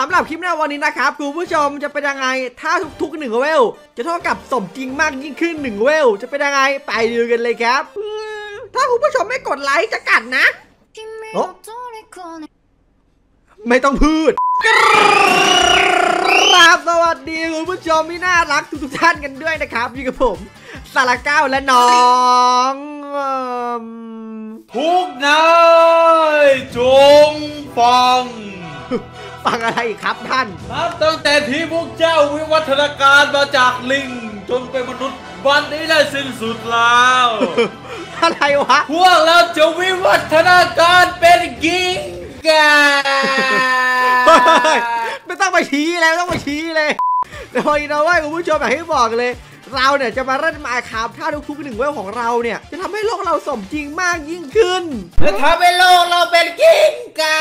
สำหรับคลิปหน้าวันนี้นะครับคุณผู้ชมจะเป็นยังไงถ้าทุกๆ1เวลจะเท่ากับสมจริงมากยิ่งขึ้น1เวลจะเป็นยังไงไปดูกันเลยครับถ้าคุณผู้ชมไม่กดไลค์จะกัดนะไม่ต้องพูดครับสวัสดีคุณผู้ชมที่น่ารักทุกท่านกันด้วยนะครับอยู่กับผมสาระเก้าและน้องทุกนายจงฟังฟังอะไรครับท่านครับตั้งแต่ที่พวกเจ้าวิวัฒนาการมาจากลิงจนเป็นมนุษย์วันนี้ได้สิ้นสุดแล้วอะไรวะพวกเราจะวิวัฒนาการเป็นกิงก่าไม่ต้องไปชี้แล้วไม่ต้องไปชี้เลยโดยนะว่าคุณผู้ชมอยากให้บอกเลยเราเนี่ยจะมาเล่นมาครับถ้าทุกๆหนึ่งเวลของเราเนี่ยจะทำให้โลกเราสมจริงมากยิ่งขึ้นและทำให้โลกเราเป็นกิ้งก่า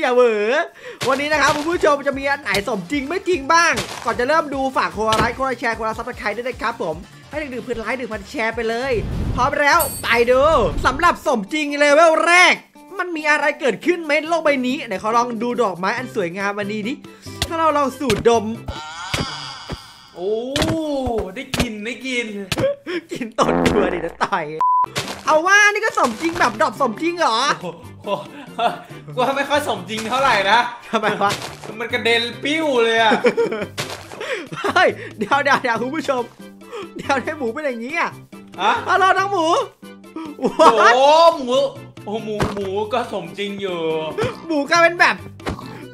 อย่าเวอร์วันนี้นะครับคุณผู้ชมจะมีอันไหนสมจริงไม่จริงบ้างก่อนจะเริ่มดูฝากคนไลค์คนแชร์คนซับสไครบ์ด้วยนะครับผมให้ถึง 1,000 ไลค์ 1,000 แชร์ไปเลยพร้อมแล้วไปดูสำหรับสมจริงเลเวลแรกมันมีอะไรเกิดขึ้นไหมโลกใบนี้ไหนเขาลองดูดอกไม้อันสวยงามวันนี้ดิถ้าเราลองสูดดมโอ้ได้กินได้กิน กินต้นตัวดินะต่อยเอาว่านี่ก็สมจริงแบบดอกสมจริงเหรอกูไม่ค่อยสมจริงเท่าไหร่นะทำไมวะมันกระเด็นปิ้วเลยอะเฮ้ยเดี๋ยวคุณผู้ชมเดี๋ยวให้หมูเป็นอย่างนี้อะอะรอน้องหมูโอ้หมูก็สมจริงอยู่หมูก็เป็นแบบ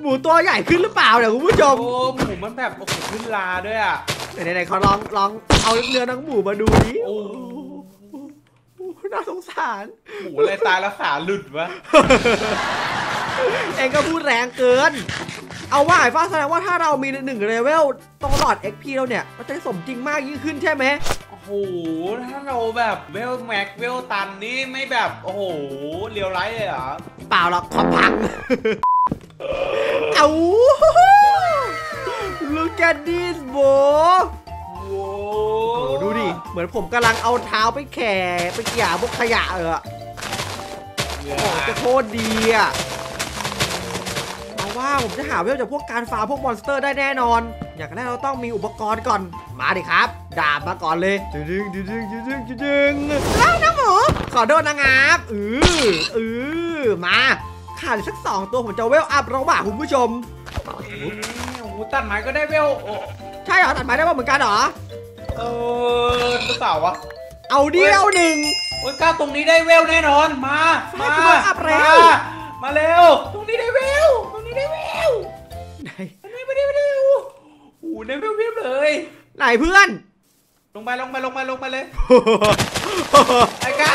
หมูตัวใหญ่ขึ้นหรือเปล่าเนี่ยคุณผู้ชมโอ้หมูมันแบบโอ้โหขึ้นลาด้วยอะไหนเขาลองเอาเนื้อน้องหมูมาดูดิโอ้น่าสงสารหมูอะไรตายแล้วขาหลุดวะเองก็พูดแรงเกินเอาว่าไอ้ฟ้าแสดงว่าถ้าเรามี1เลเวลตลอด XP เราเนี่ยมันจะสมจริงมากยิ่งขึ้นใช่ไหมโอ้โหถ้าเราแบบเวลแม็กเวลตันนี่ไม่แบบโอ้โหเรียวไร้เลยเหรอเปล่าหรอกความพังเอา Look at this bro ดูดิเหมือนผมกำลังเอาเท้าไปแข่ไปเกี่ยพวกขยะเออโอ้จะโคตรดีอ่ะว้าวผมจะหาเวลจากพวกการฟาร์มพวกมอนสเตอร์ได้แน่นอนอย่างแรกเราต้องมีอุปกรณ์ก่อนมาดิครับดาบมาก่อนเลยดึงแล้วนะหมูขอโดนนะครับมาขาดสัก2ตัวผมจะเวลอัพระหว่างคุณผู้ชมตัดไม้ก็ได้เวลใช่เหรอตัดไม้ได้เหมือนกันเหรอหรือเปล่าวะเอาเดียวหนึ่งโอ้ยก้าวตรงนี้ได้เวลแน่นอนมาเร็วตรงนี้ได้เวลไม่ได้โอ้โหในเวลเพียบเลยไหนเพื่อนลงไปเลยไอ้ก้า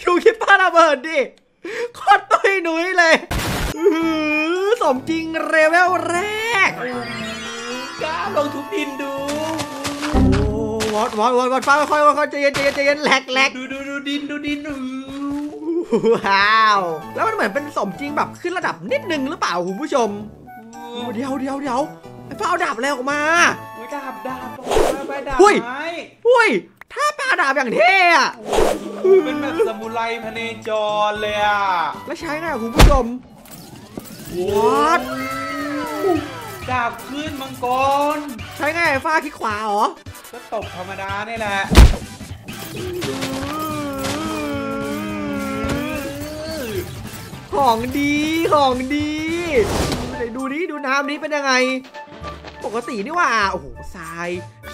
คิวคิปป้าระเบิดดิโคตรตุ้ยหนุ่ยเลยสมจริงเลเวลแรกก้าลงทุบดินดูวอดฟ้าค่อยใจเย็นแหลกดูดินว้าวแล้วมันเหมือนเป็นสมจริงแบบขึ้นระดับนิดนึงหรือเปล่าคุณผู้ชมเดี๋ยวป้าเอาดาบแล้วออกมาดาบหุ้ยถ้าป้าดาบอย่างเท่อะเป็นแบบซามูไรพเนจรเลยอะแล้วใช้ไงคุณผู้ชมวัดดาบขึ้นมังกรใช้ไงฟ้าขี้ขวาเหรอก็ตบธรรมดานี่แหละของดีดูน้ำนี้เป็นยังไงปกตินี่ว่าโอ้โหทร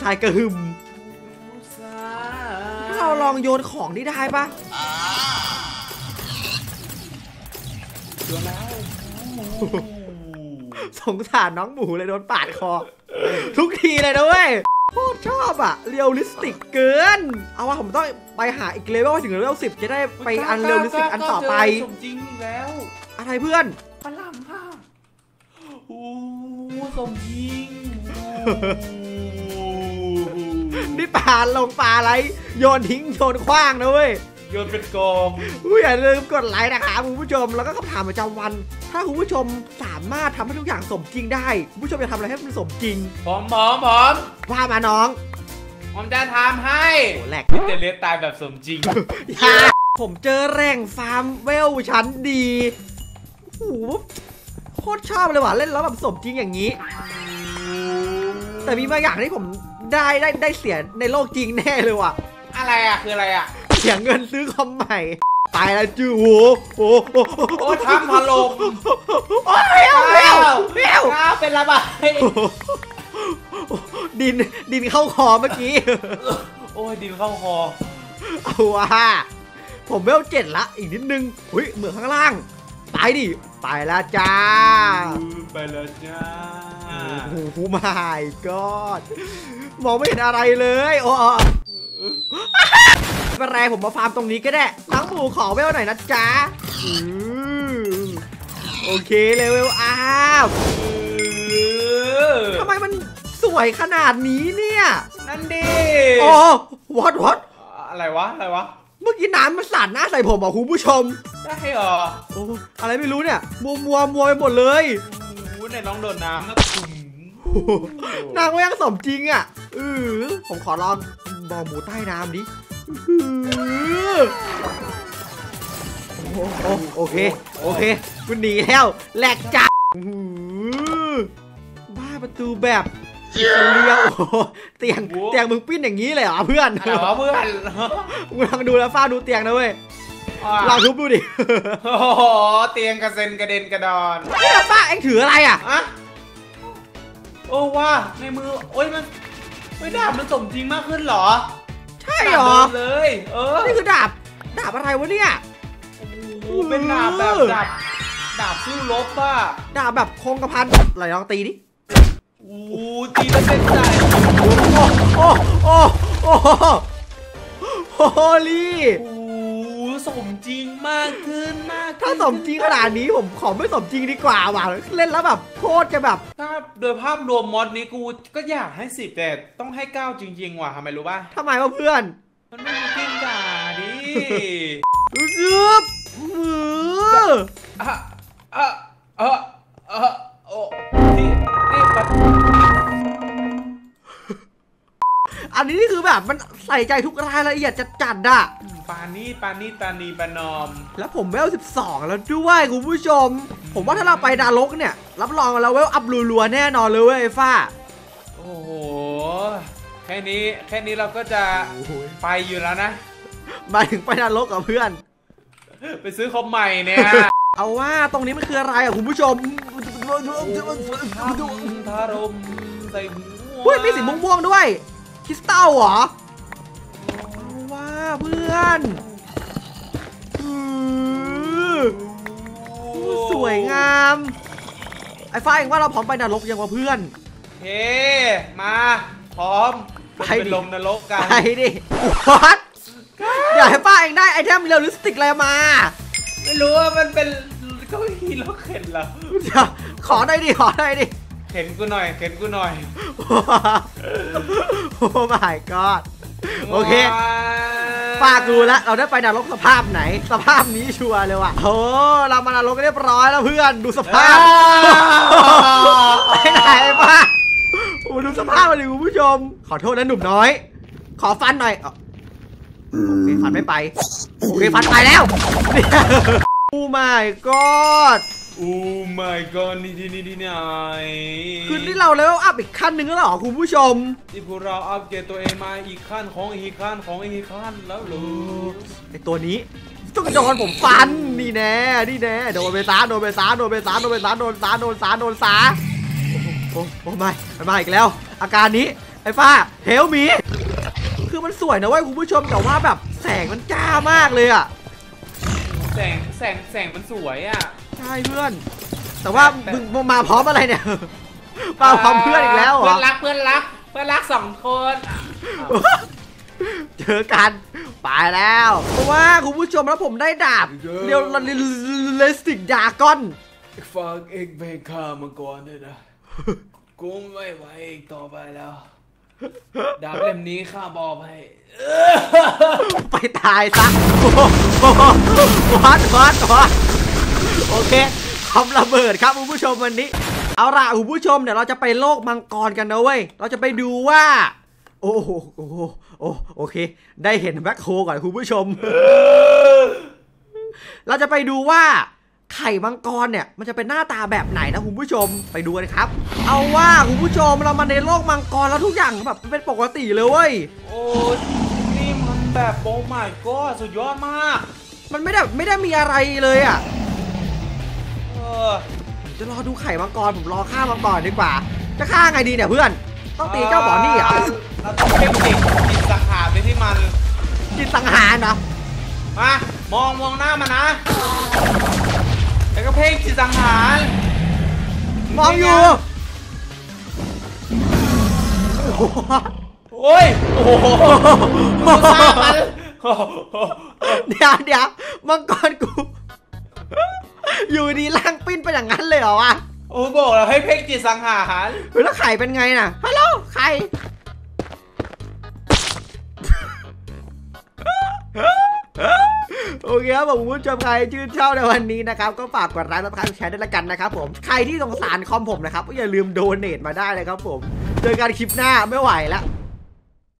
ายกระหึ่มถ้าเราลองโยนของนี่ได้ปะโยนแล้วสงสารน้องหมูเลยโดนปาดคอทุกทีเลยนะเว้ยโคตรชอบอะเรียลลิสติกเกินเอาว่าผมต้องไปหาอีกเลเวลถึงเลเวล10จะได้ไปอันเรียลลิสติกอันต่อไปสมจริงแล้วอะไรเพื่อนปลาหลังค่ะโอ้สมจริงนี่ปลาลงปลาอะไรโยนทิ้งโยนขว้างนะเว้ยโยนเป็นกองอย่าลืมกดไลค์นะครับคุณผู้ชมแล้วก็คำถามประจำวันถ้าคุณผู้ชมสามารถทำให้ทุกอย่างสมจริงได้คุณผู้ชมจะทำอะไรให้มันสมจริงพร้อมว่ามาน้องผมจะทำให้แหลกเดลเลตตายแบบสมจริง ผมเจอแรงฟาร์มเวลชั้นดีโอ้โหโคตรชอบเลยว่ะเล่นแล้วแบบสมจริงอย่างนี้แต่มีบางอย่างที่ผมได้เสียในโลกจริงแน่เลยว่ะอะไรอ่ะคืออะไรอ่ะเสียเงินซื้อคอมใหม่ตายแล้วจู้โอ้ทำพะโลกโอ้ยเร็วเป็นระบายดินเข้าคอเมื่อกี้โอ้ยดินเข้าคอเอาว่ะผมเวลเจ็ดละอีกนิดนึงหุ้ยเหมือนข้างล่างตายดิไปแล้วจ้าไปแล้วจ้าโอ้โหมายก็อดมองไม่เห็นอะไรเลยโอ้เป็นไรผมมาฟาร์มตรงนี้ก็ได้ทั้งหมู่ขอเวลหน่อยนะจ้าโอเคเลยเวลอ้าวทำไมมันสวยขนาดนี้เนี่ยนั่นดิโอ้วัดอะไรวะเมื่อกี้น้ำมันสาดหน้าใส่ผมอ่ะคุณผู้ชมได้เหรออะไรไม่รู้เนี่ยมัวไปหมดเลยอู้ในน้องโดนน้ำนะคุณนางก็ยังสมจริงอ่ะผมขอลองบอหมูใต้น้ำดิโอเคคุณหนีแล้วแหลกจัดบ้าประตูแบบเลี้ยวเตียงมึงปิ้นอย่างนี้เลยเหรอเพื่อนมึงลองดูแล้วฟ้าดูเตียงนะเว้ยลองทุบดูดิโอ้โหเตียงกระเซ็นกระเด็นกระดอนป้าเอ็งถืออะไรอ่ะโอ้ว่าในมือโอ้ยมันไม่ดาบมันสมจริงมากขึ้นหรอใช่หรอเลยนี่คือดาบอะไรวะเนี่ยโอ้เป็นดาบสู้รบป่ะดาบแบบโครงกระพันไหลลองตีดิโอ้ตีแล้วเป็นใจโอ้ลี่สมจริงมากขึ้นถ้าสมจริงขนาดนี้ผมขอไม่สมจริงดีกว่าว่ะเล่นแล้วแบบโคตรจะแบบถ้าโดยภาพรวมมอดนี้กูก็อยากให้10แต่ต้องให้9จริงๆว่ะทำไมรู้ป่ะทำไมวะเพื่อนมันไม่มีเกมด่าดิซึบมือโอ้นี่อันนี้คือแบบมันใส่ใจทุกรายละเอียดจัดๆอ่ะปานี่ตานีปานอมแล้วผมเวล12แล้วด้วยคุณผู้ชมผมว่าถ้าเราไปดาลกเนี่ยรับรองแล้วเวลอัพรัวๆแน่นอนเลยเว้ยฟ้าโอ้โหแค่นี้เราก็จะไปอยู่แล้วนะมาถึงไปดาลกกับเพื่อนไปซื้อคอมใหม่เนี่ยเอาว่าตรงนี้มันคืออะไรอ่ะคุณผู้ชมทารมใส่หัวมีสีม่วงๆด้วยคริสตัลเหรอว้าเพื่อนสวยงามไอ้ฝ้ายเองว่าเราพร้อมไปนรกยังวะเพื่อนเฮ้มาพร้อมไปลงนรกกันไปดิวัดเดี๋ยวไอ้ฝ้ายเองได้ไอเทมเรียลลิสติกอะไรมาไม่รู้ว่ามันเป็นเก้าอี้รถเข็นเหรอขอได้ดิเข็นกูหน่อยโอ้มายก็อดโอเคป้ากูละเราได้ไปนรกสภาพไหนสภาพนี้ชัวร์เลยว่ะโอ้เรามานรกเรียบร้อยแล้วเพื่อนดูสภาพไปไหนป้าดูสภาพมาเลยคุณผู้ชมขอโทษนะหนุ่มน้อยขอฟันหน่อยฟันไม่ไปโอเคฟันไปแล้วโอ้มายก็อดนี่ไงคือที่เราแล้วอัพอีกขั้นหนึ่งแล้วเหรอคุณผู้ชมที่พวกเราอัพเกรดตัวเองมาอีกขั้นของอีกขั้นแล้วหรือไอตัวนี้ต้องโดนผมฟันนี่แน่โดนไปซาโอ้มาอีกแล้วอาการนี้ไอ้ฟ้าเฮลมีคือมันสวยนะเว้ยคุณผู้ชมแต่ว่าแบบแสงมันจ้ามากเลยอะแสงมันสวยอะใช่เพื่อนแต่ว่ามึงมาพร้อมอะไรเนี่ยมาพร้อมเพื่อนอีกแล้วเหรอเพื่อนรัก2 คนเจอกันไปแล้วเพราะว่าคุณผู้ชมแล้วผมได้ดาบเรียลลิสติกดราก้อนฟังเอกเบค่ามังกรด้วยนะกูไม่ไหวอีกต่อไปแล้วดาบเล่มนี้ข้าบอกให้ไปตายซะวัดโอเคทำระเบิดครับคุณผู้ชมวันนี้เอาล่ะคุณผู้ชมเดี๋ยวเราจะไปโลกมังกรกันนะเว้ยเราจะไปดูว่าโอ้โห โอ้โอเคได้เห็นแบ็คโฮก่อนคุณผู้ชม เราจะไปดูว่าไข่มังกรเนี่ยมันจะเป็นหน้าตาแบบไหนนะคุณผู้ชมไปดูกันครับเอาว่าคุณผู้ชมเรามาในโลกมังกรแล้วทุกอย่างแบบเป็นปกติเลยเว้ยโอ้นี่มันแบบโอ้ my god สุดยอดมากมันไม่ได้มีอะไรเลยอ่ะจะรอดูไข่มังกรผมรอฆ่ามังกรดีกว่าจะฆ่าไงดีเนี่ยเพื่อนต้องตีเจ้าบอนี่อ่ะต้องเพ่งจิตสังหารไปที่มันจิตสังหารเหรอมามองหน้ามันนะแล้วก็เพ่งจิตสังหารมองอยู่โอ้ยโอ้โหเดี๋ยวมังกรกูอยู่ดีล่างปิ้นไปอย่างนั้นเลยเหรอวะโอ้บอกเราให้เพ่งจิตสังหารแล้วไข่เป็นไงน่ะฮัลโหลไข่โอเคครับผมคุณผู้ชมใครชื่นชอบในวันนี้นะครับก็ฝากกดไลค์และกดแชร์ด้วยละกันนะครับผมใครที่สงสารคอมผมนะครับก็อย่าลืมโดเนทมาได้เลยครับผมเจอกันคลิปหน้าไม่ไหวแล้ว